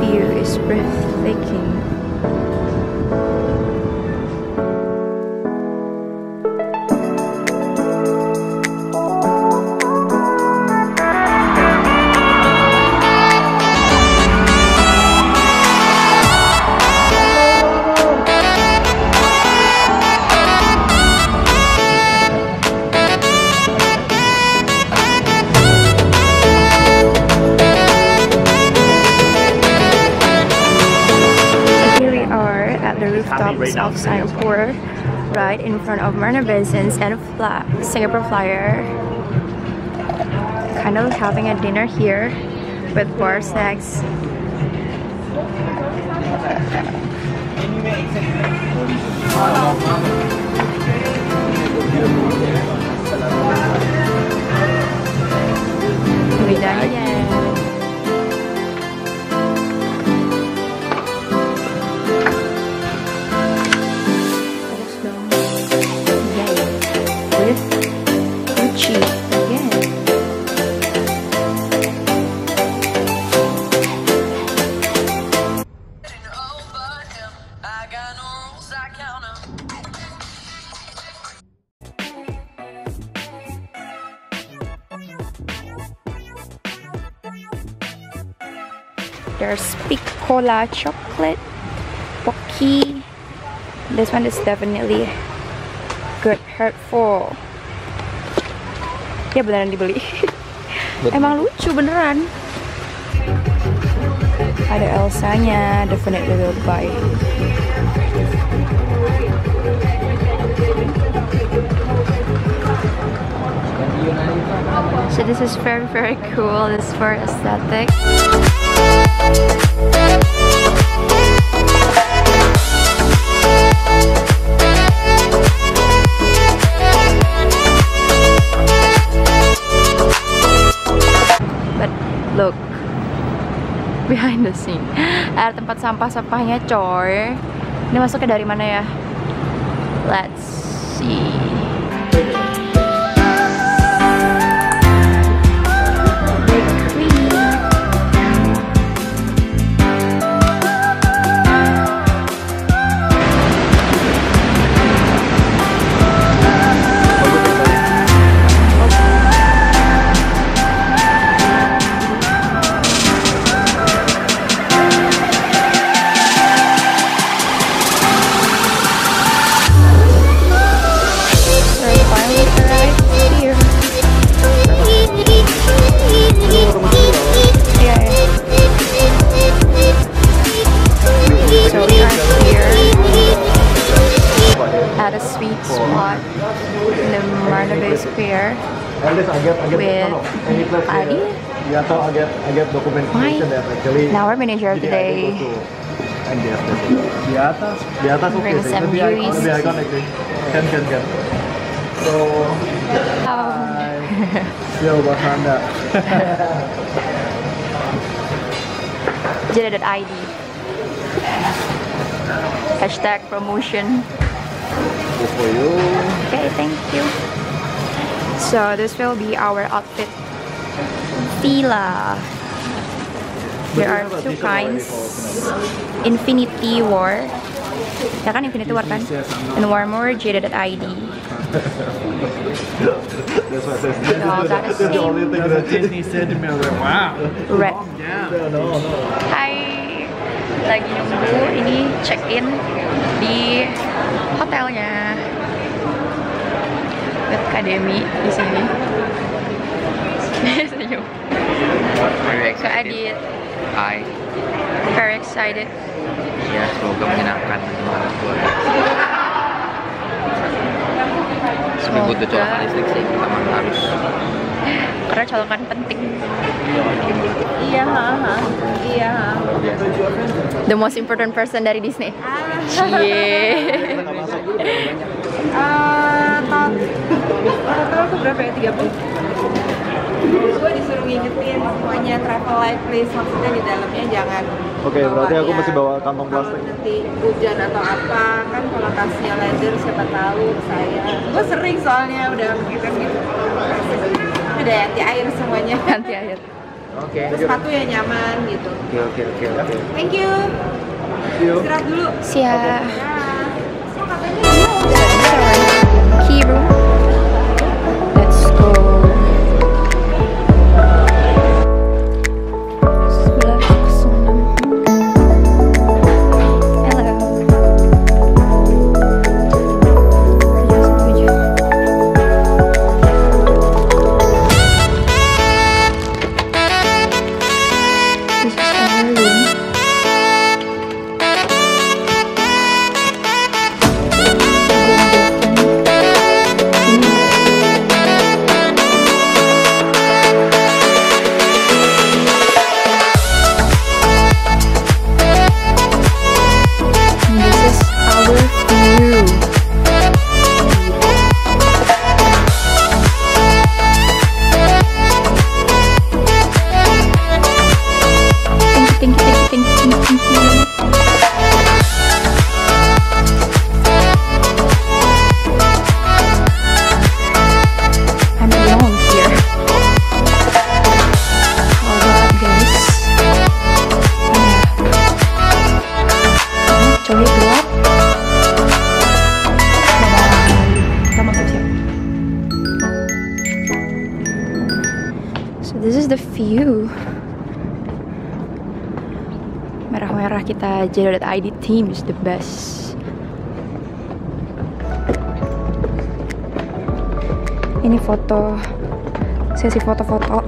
view is breathtaking. Rooftops of Singapore, right in front of Marina Bay Sands and Singapore Flyer. Kind of having a dinner here with bar snacks. There's Picola chocolate, Pocky. This one is definitely good, hurtful. Ya beneran dibeli. Emang lucu beneran. Ada Elsanya, definitely will buy. So this is very cool. It's for aesthetic. But look behind the scene. Ada tempat sampah-sampahnya, coy. Ini masuknya dari mana ya? Let's see. Now our manager of the day brings some views. JD.id #promotion. Okay, thank you. So this will be our outfit villa. There are two kinds: Infinity War, ya kan, Infinity War kan, and Warmore, JD.id. No, that is the only thing that Disney said to me. I was like, wow. Red. Hai, lagi nunggu ini check in di hotelnya The Academy di sini. Senyum. So Hi. Very excited. Ya, semoga menyenangkan malam keluarga. Semoga butuh colokan listrik sih, kita memang harus. Karena colokan penting. Iya. The most important person dari Disney. Total berapa ya? 30. Gue disuruh ngingetin semuanya travel life please, maksudnya di dalamnya jangan. Oke, berarti aku mesti bawa kantong plastik. Nanti hujan atau apa kan, kalau kasihnya ladder siapa tahu saya. Gue sering soalnya udah begitu. Udah anti air semuanya. Anti air. Okay. Terus sepatu yang nyaman gitu. Oke. Thank you. Istirahat dulu. Siap. Okay. Nah, key room. Let's go. Merah-merah kita JD.id team is the best. Ini foto sesi foto-foto.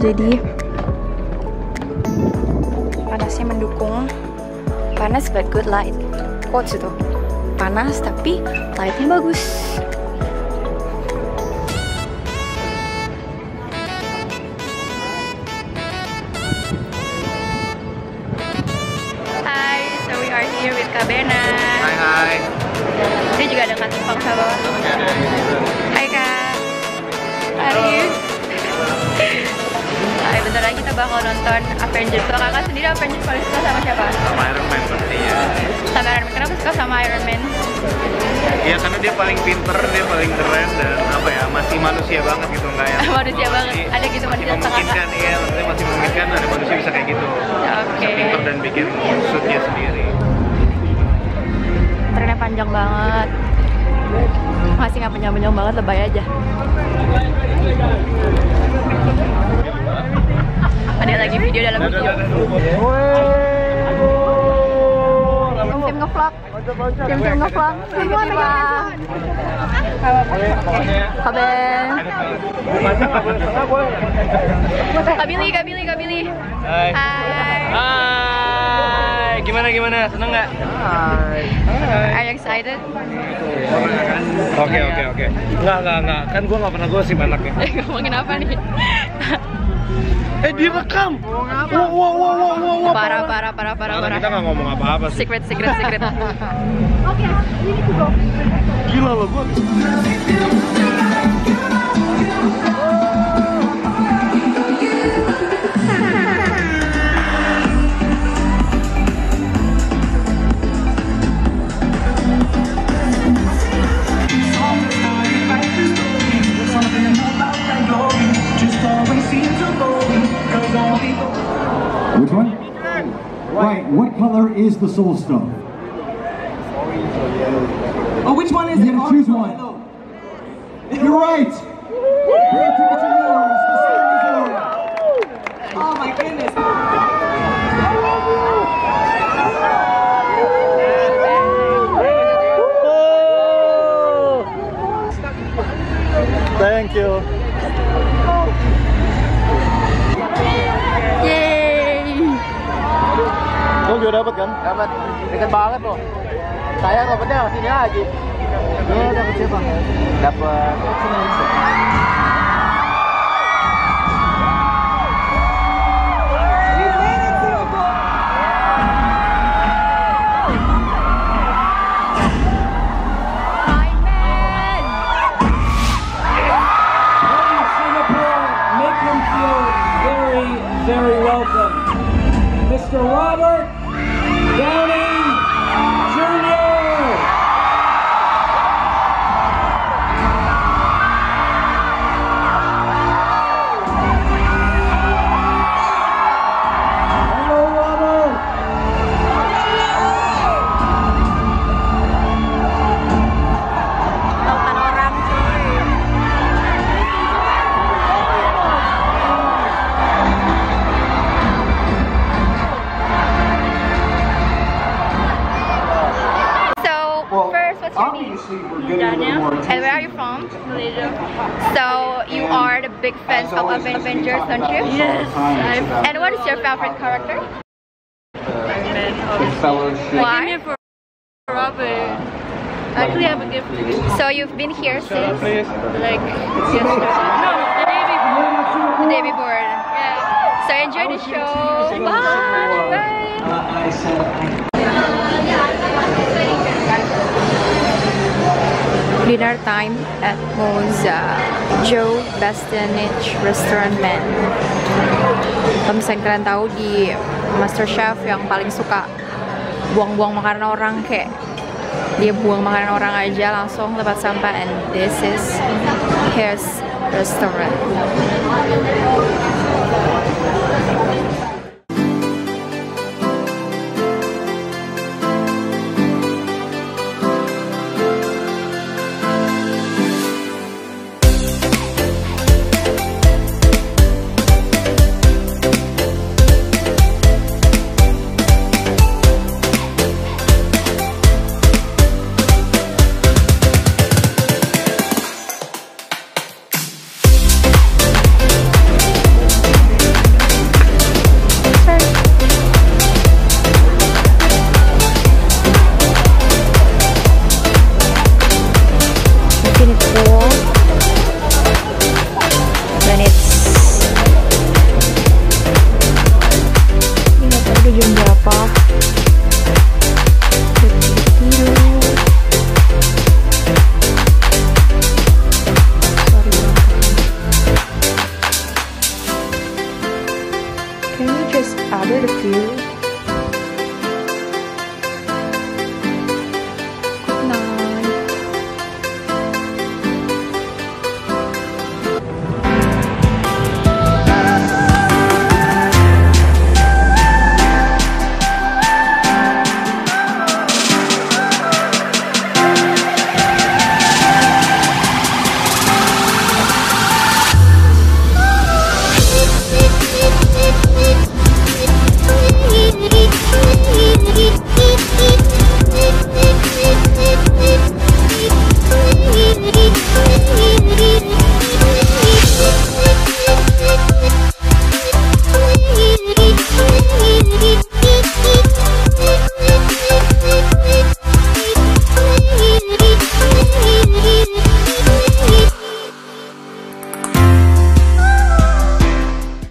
Jadi panasnya mendukung. Panas but good light. Quotes itu. Panas tapi lightnya bagus. Hai. Dia juga ada Kak Timpang sama bawah. Hai Kak. Arius. Hai, bentar lagi kita bakal nonton Avengers. Kalau Kakak sendiri Avengers paling suka sama siapa? Sama Iron Man pastinya. Sama Iron Man. Kenapa suka sama Iron Man? Ya karena dia paling pinter, dia paling keren dan apa ya, masih manusia banget gitu, enggak ya? Manusia banget. Ada gitu manusia tengah. Iya, maksudnya masih memungkinkan ada manusia bisa kayak gitu. Oke. Pinter dan bikin musuh dia sendiri. Trennya panjang banget, masih nggak panjang-panjang banget, lebay aja. Ada lagi video dalam video. Tim ngevlog, tim ngevlog. Kaben. Kabili. Hai. Gimana? Seneng nggak? Are you excited? Oke. Nggak. Kan gue nggak pernah gosip anaknya. Ngomongin apa nih? Dia rekam. Wow. Parah. Kita nggak ngomong apa-apa sih. Secret. Oke, ini tuh dong. Gila loh gue. Which one? Right, what color is the soul stone? Orange or yellow. Oh, which one is it? You have to choose one. You're right! Oh my goodness. Thank you. Lo juga dapat kan? Dapat. Deket banget loh. Saya dapatnya sini lagi. Lo dapat siapa? Dapat. Dania. And where are you from? Malaysia. So you are the big fan of Avengers, aren't you? Yes. And what is your favorite character? Iron Man. Why? Actually, I have a gift for you. So you've been here since? Like yesterday. No, the day before. The day before. Yeah. So enjoy the show. Bye. Bye. Dinner time at Monza, Joe Bastianich Restaurant Man. Kalau misalnya kalian tahu di Masterchef yang paling suka buang-buang makanan orang, kayak dia buang makanan orang aja langsung tempat sampah, and this is his restaurant.